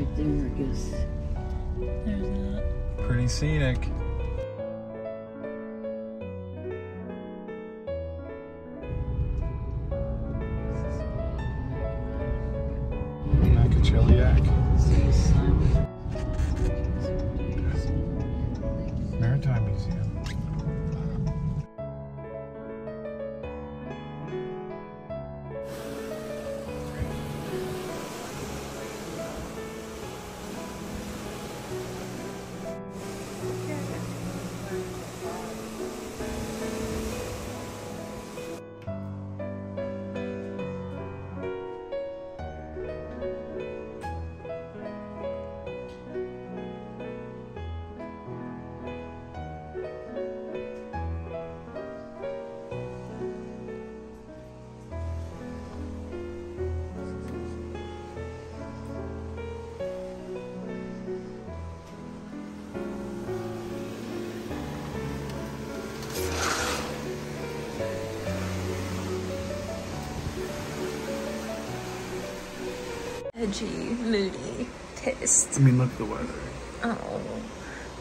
right there, I guess. There's that. Pretty scenic. Edgy, moody, pissed. I mean, look at the weather. Oh,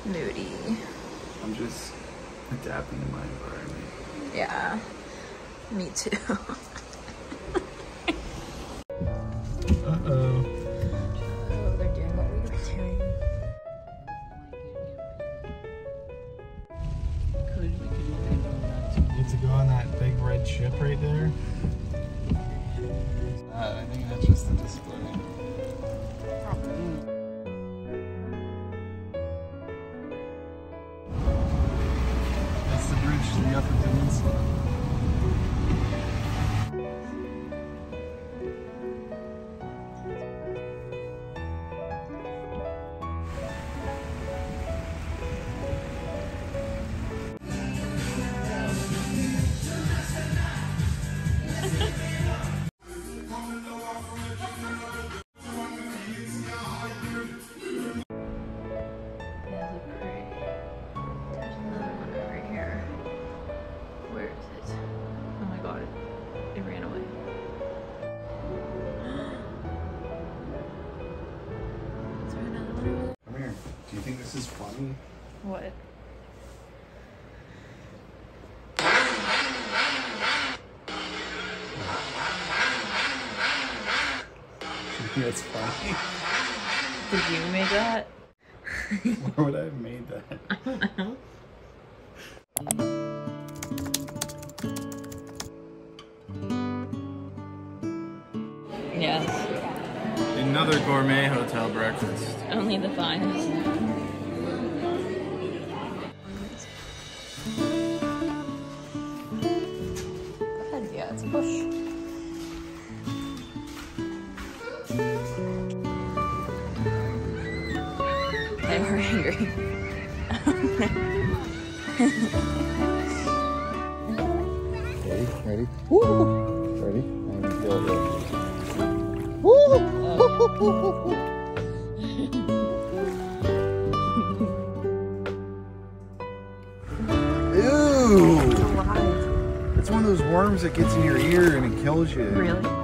moody. I'm just adapting to my environment. Yeah, me too. Uh-oh. Oh, they're doing what we were doing. You have to go on that big red ship right there. I think that's just the display. That's the bridge to the Upper Peninsula. This is funny. What? That's funny. Did you make that? Why would I have made that? I don't know. Yes. Another gourmet hotel breakfast. Only the finest. Ready? Woo! Ready? I'm gonna feel it. Woo! Ew! It's one of those worms that gets in your ear and it kills you. Really?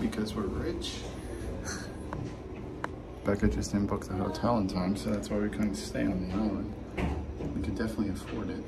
Because we're rich. Becca just didn't book the hotel in time, so that's why we couldn't stay on the island. We could definitely afford it.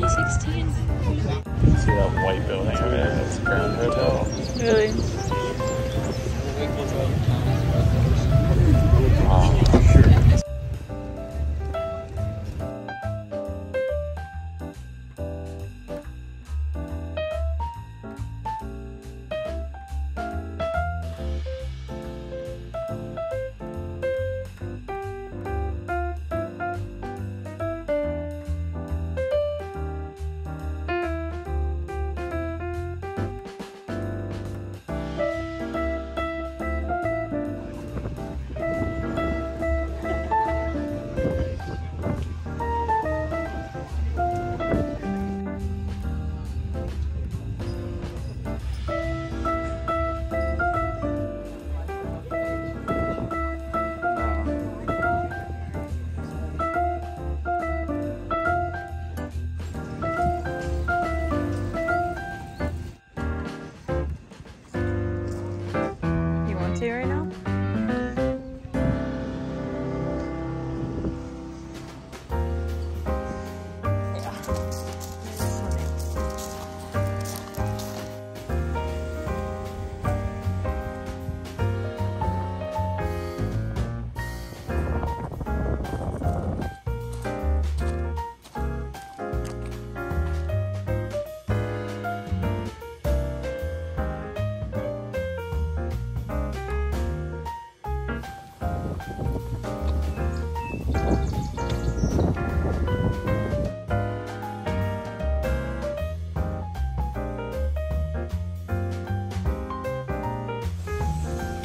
2016. See that white building over there? It's Grand Hotel. Really?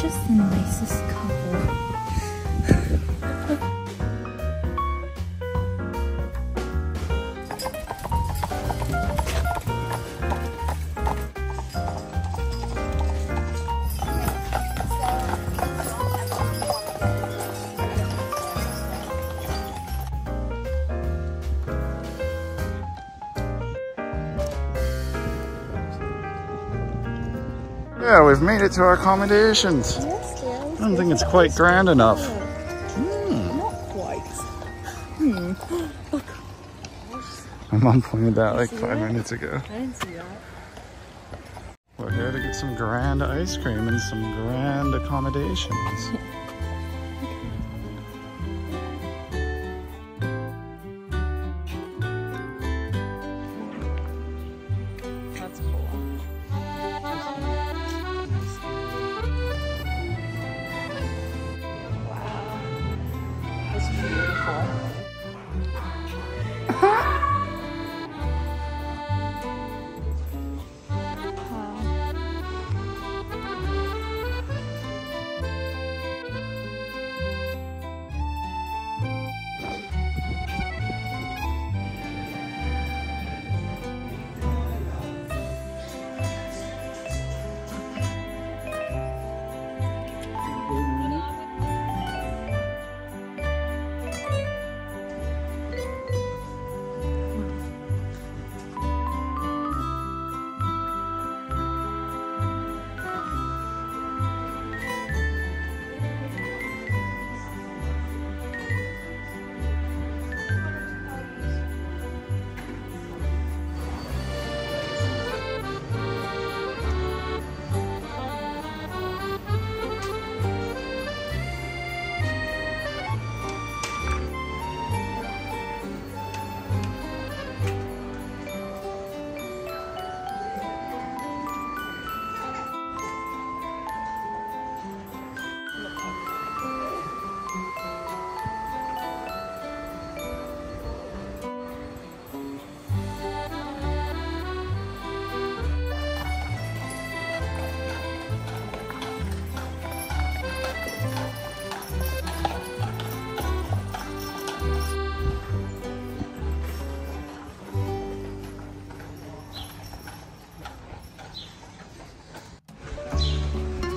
Just the nicest couple. Yeah, we've made it to our accommodations. Yes, yes, I don't think it's quite grand enough. Mm. Not quite. Look. My mom pointed that like 5 minutes ago. I didn't see that. We're here to get some grand ice cream and some grand accommodations.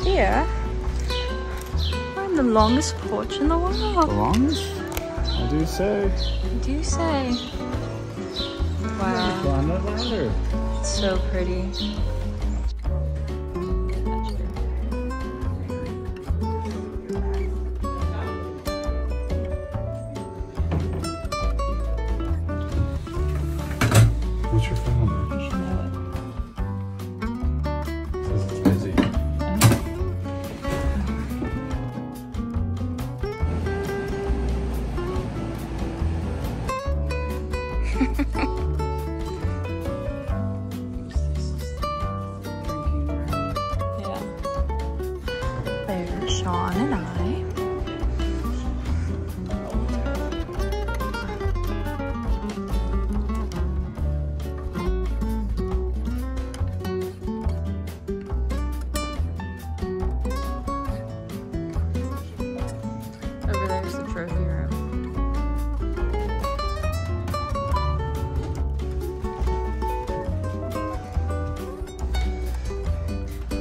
Here, I'm the longest porch in the world. The longest? I do say. I do say. Wow. Climb that ladder. It's so pretty. What's your phone number? You should know it. It says it's busy. Yeah. There's Sean and I.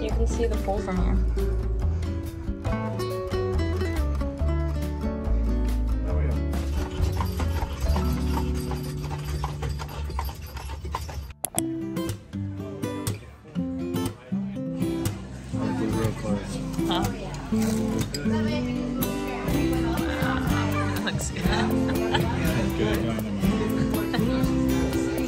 You can see the pool from here. Oh, yeah. Huh? Looks good. Good. You see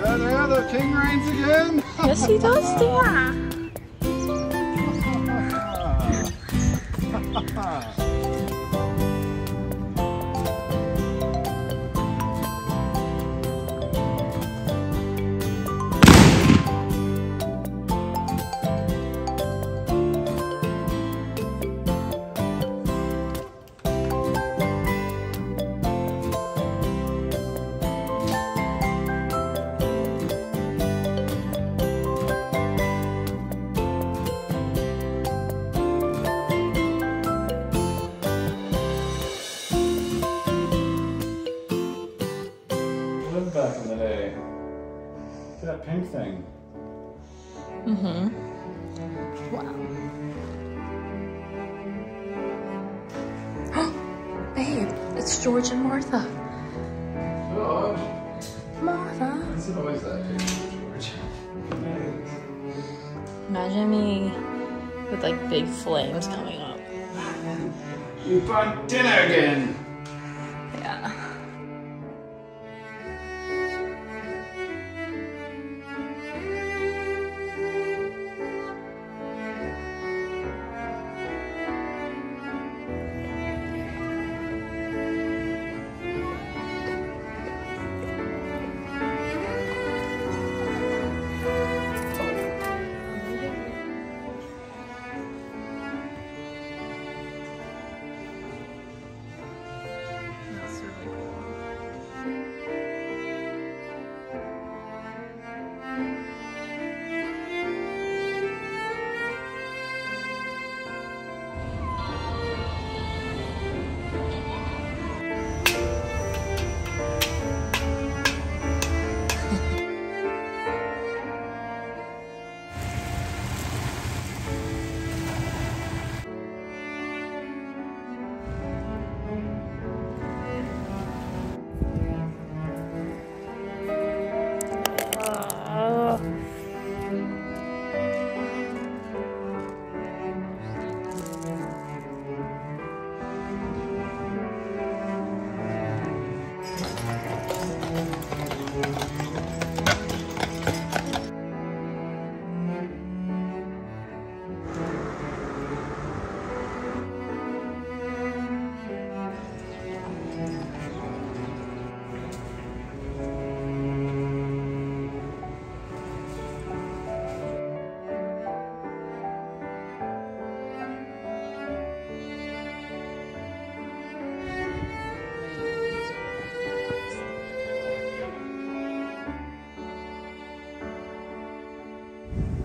that there? The king reigns again? Yes, he does, yeah. Back in the day. Look at that pink thing. Mm-hmm. Wow. Babe, it's George and Martha. George. Martha. It's always that picture of George. Imagine me with like big flames coming up. You brought dinner again. Yeah.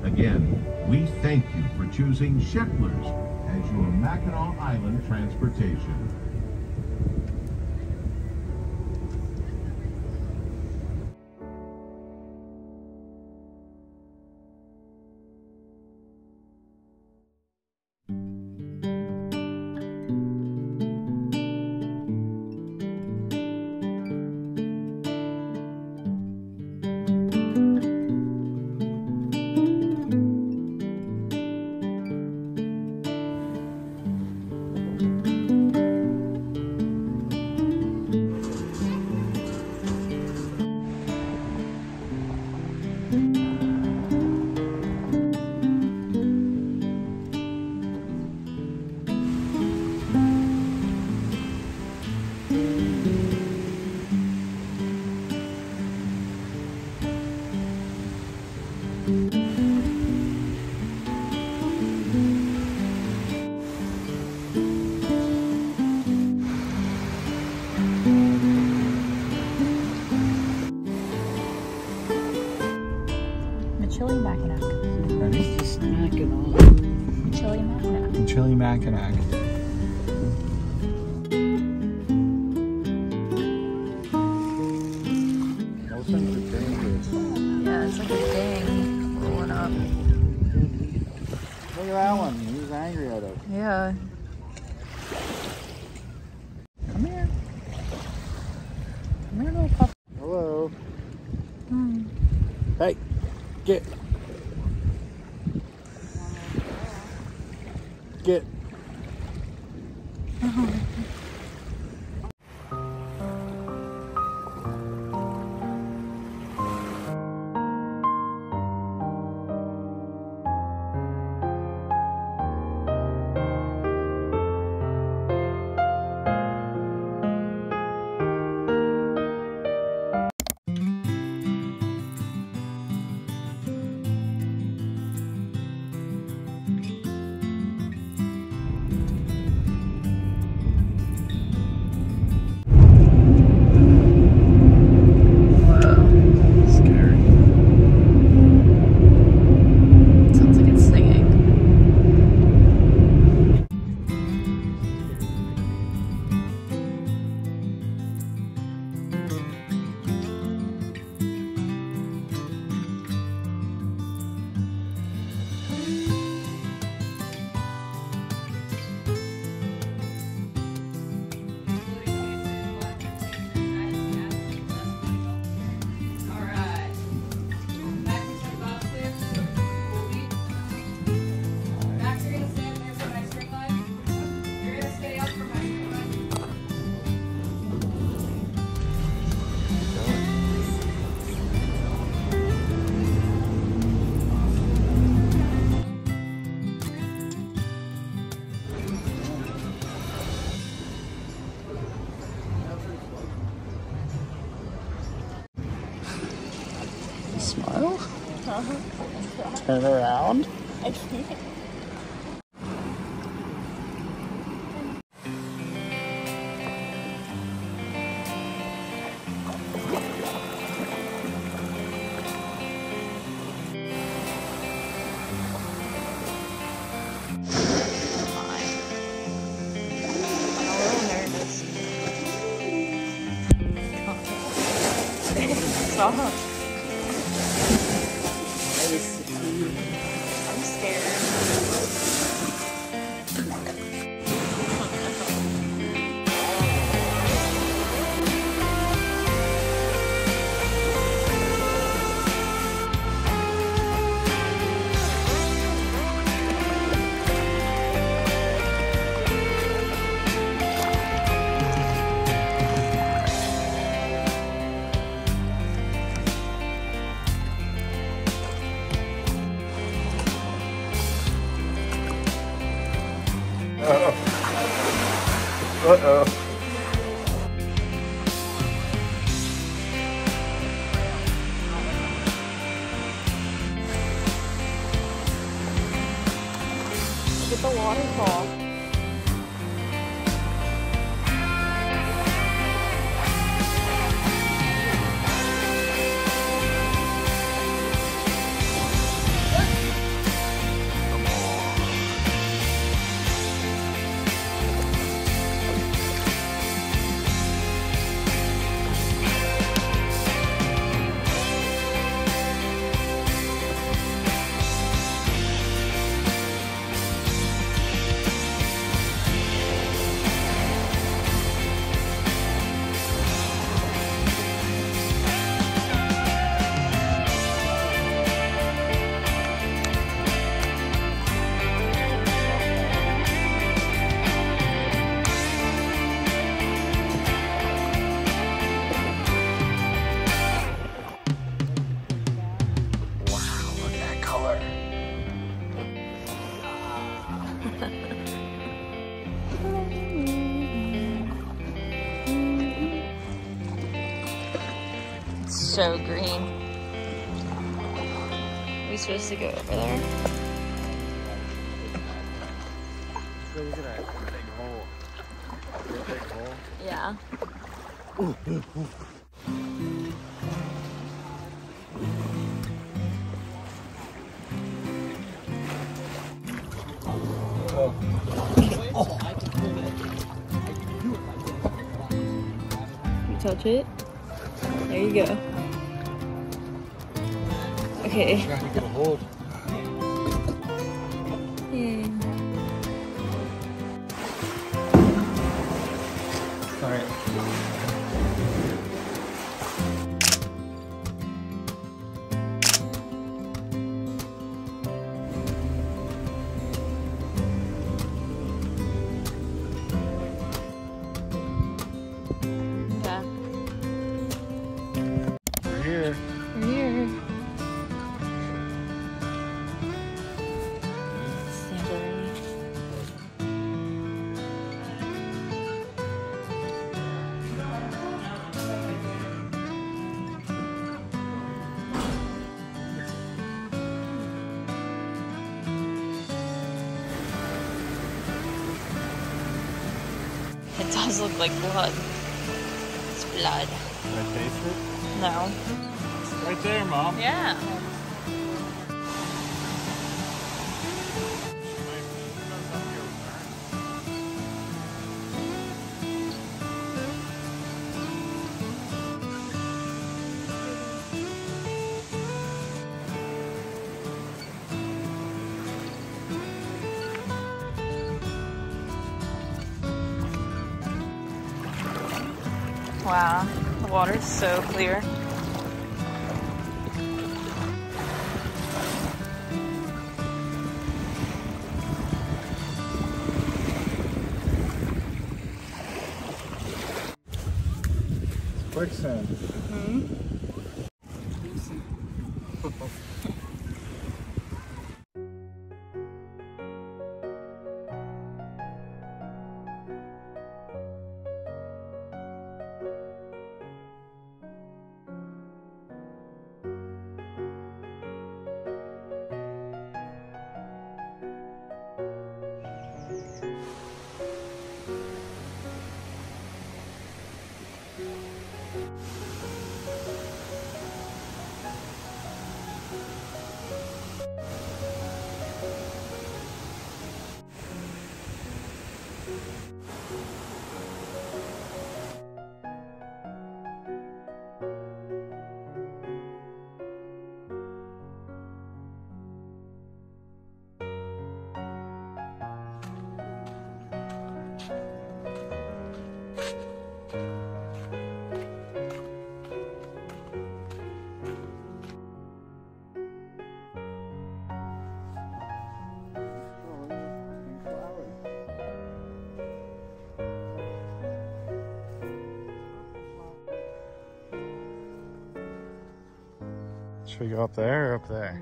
Again, we thank you for choosing Shepler's as your Mackinac Island transportation. Mackinac. Those things are dangerous. Yeah, it's like a gang rolling up. Look at that one. He was angry at us. Yeah. Come here. Come here, little puppy. Hello. Hi. Hey, get. Get. Uh-huh. Smile. Uh-huh. Turn around. I can't. I'm a little nervous. Uh-huh. I'm scared. Uh-oh. Uh-oh. Look at the waterfall. So green. Are we supposed to go over there? So look at that big hole. That big hole? Yeah. Ooh, ooh, ooh. Oh. touch it. There you go. Okay. I'm trying to get a hold. Yeah. All right. It does look like blood. It's blood. Can I taste it? No. It's right there, Mom. Yeah. Wow, the water is so clear. Quicksand. Mm-hmm. Should we go up there or up there?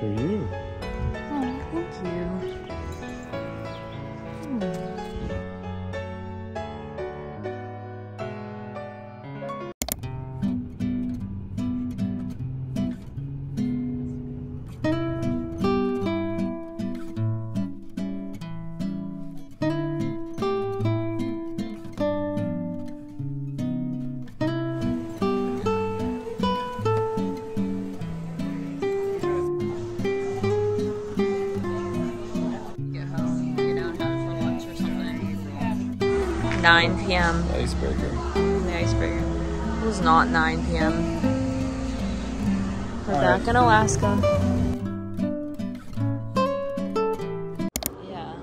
For you. Oh, thank you. Mm. 9 p.m. Iceberger. The iceberger. It was not 9 p.m. We're back in Alaska. Yeah.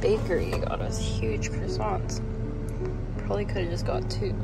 bakery got us huge croissants. Probably could have just got two.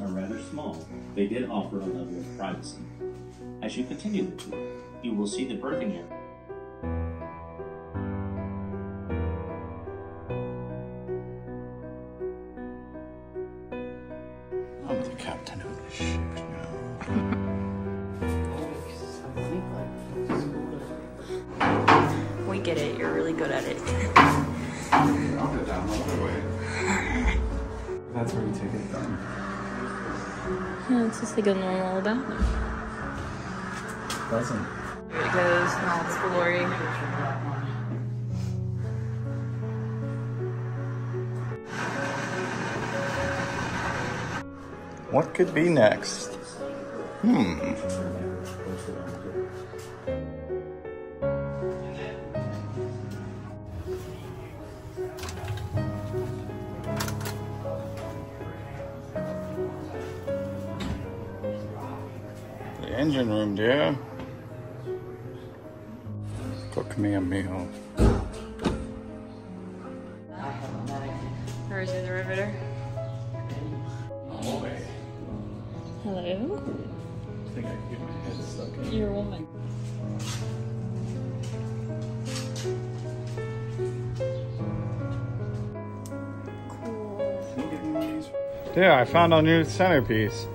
Are rather small, they did offer a level of privacy. As you continue the tour, you will see the birthing area. I'm the captain of the ship now. We get it, you're really good at it. I'll go down the other way. That's where you take it down. Yeah, it's just like a normal bathroom. Pleasant. Here it goes, now it's glory. What could be next? Engine room, dear. Cook me a meal. Where's the riveter? Hello. Hello? I think I can get my head stuck in. You're a woman. Cool. Yeah, I found our new centerpiece.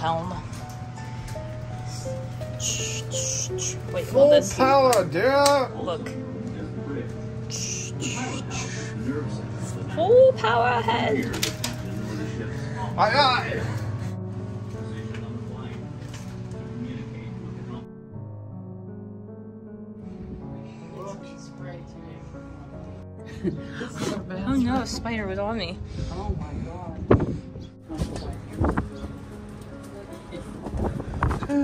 Helm. Wait, full this power, dear. Look. Full power ahead. Aye, aye. Oh no, a spider was on me. Oh my god. I'll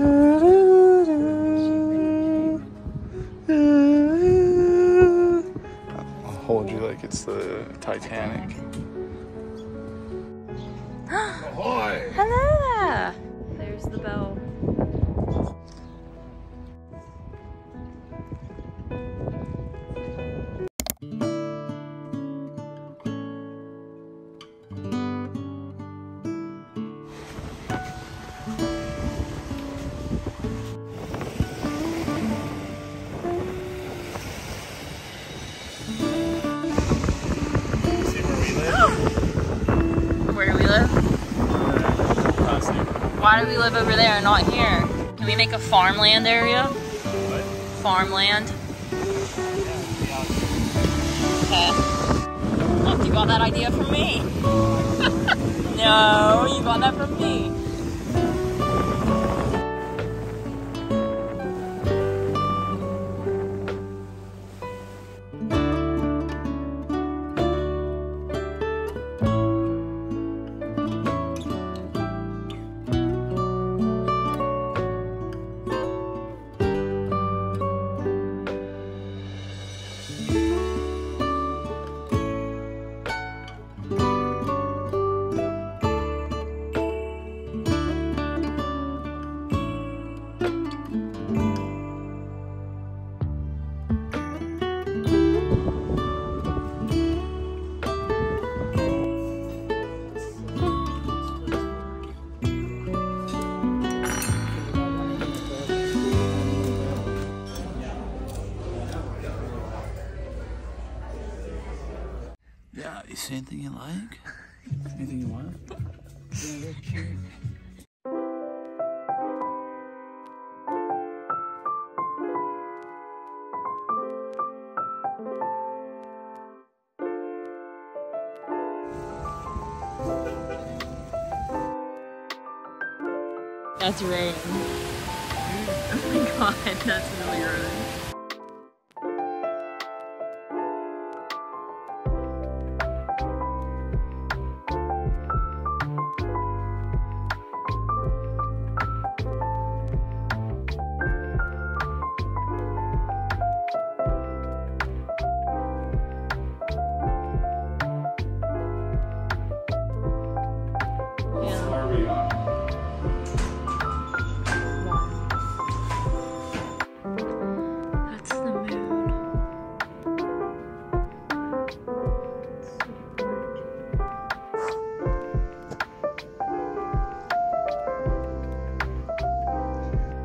hold you like it's the Titanic. Ahoy! Hello! There's the bell. Why do we live over there and not here? Can we make a farmland area? What? Farmland. Okay. Look, you got that idea from me. No, you got that from me. Is anything you like? Anything you want? Yeah, they're cute. That's Rowan. Oh my god, that's really Rowan.